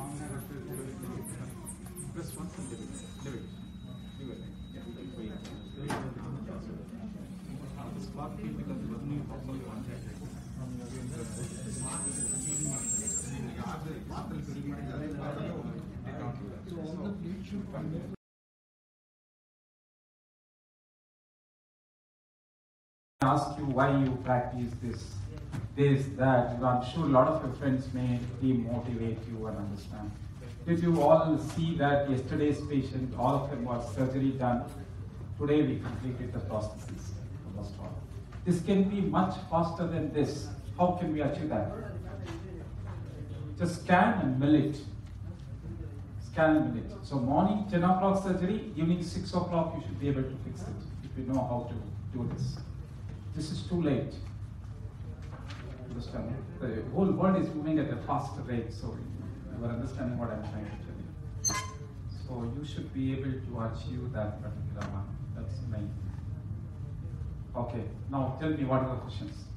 So ask you why you practice this, that. I'm sure a lot of your friends may demotivate you and understand. Did you all see that yesterday's patient, all of them was surgery done? Today we completed the prosthesis, first of all. This can be much faster than this. How can we achieve that? Just scan and mill it. Scan and mill it. So morning 10 o'clock surgery, evening 6 o'clock you should be able to fix it, if you know how to do this. This is too late. Understand? The whole world is moving at a faster rate, so you are understanding what I'm trying to tell you. So you should be able to achieve that particular one. That's the main thing. Okay, now tell me what are the questions.